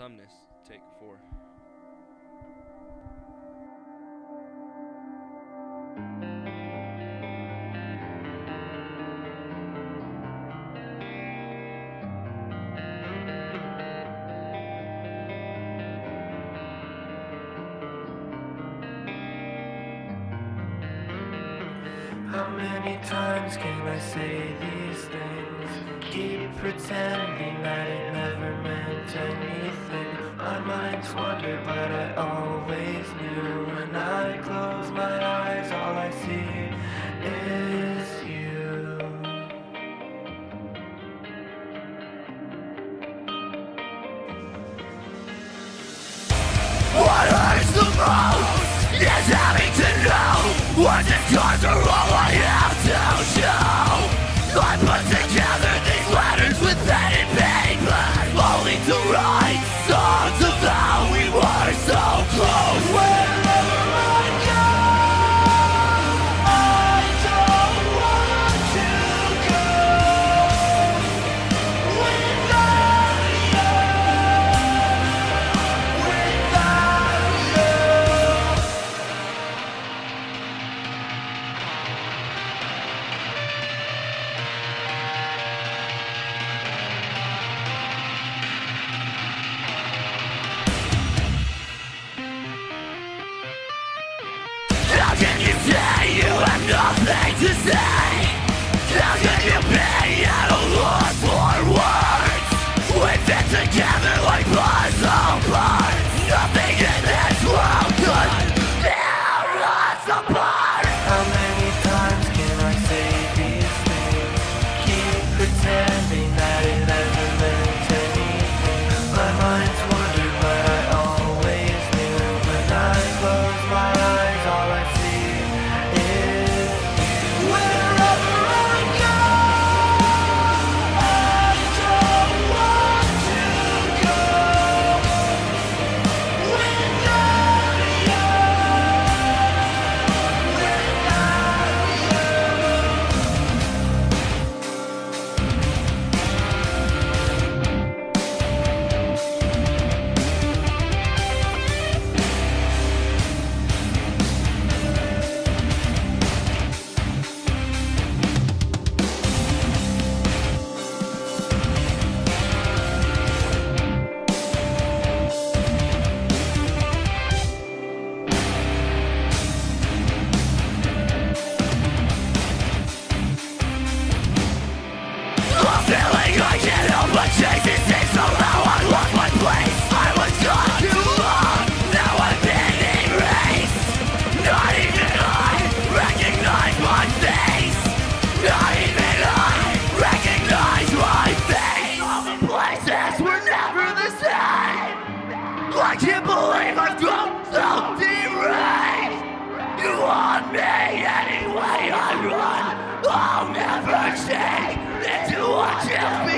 Tumnus, take 4. How many times can I say these things? Keep pretending that it never meant anything. My mind's wandered, but I always knew. When I close my eyes, all I see is you. What hurts the most is having to know what the cards are all I have to show. I put together these letters with pen and paper, only to write songs of how we were so close. Wherever I go, I don't want to go without you. Nothing to say. How can you be at a loss for words? We fit together like puzzle parts. Nothing in this world could tear us apart. How many times can I say these things? Keep pretending that it never meant anything. My mind's wandered, but I always knew. When I close my eyes, all I see is I can't help but chase these things. Somehow I lost my place. I was gone too long. Now I've been erased. Not even I recognize my face. Not even I recognize my face. All the places were never the same. I can't believe I've grown so deranged. You want me anyway, I run. I'll never change. Watch out!